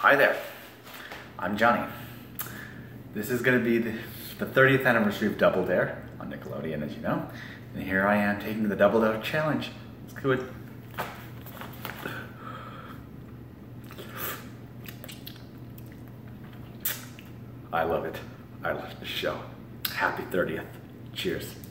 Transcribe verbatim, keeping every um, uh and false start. Hi there, I'm Johnny. This is gonna be the, the thirtieth anniversary of Double Dare on Nickelodeon, as you know. And here I am taking the Double Dare challenge. Let's do it. I love it. I love the show. Happy thirtieth. Cheers.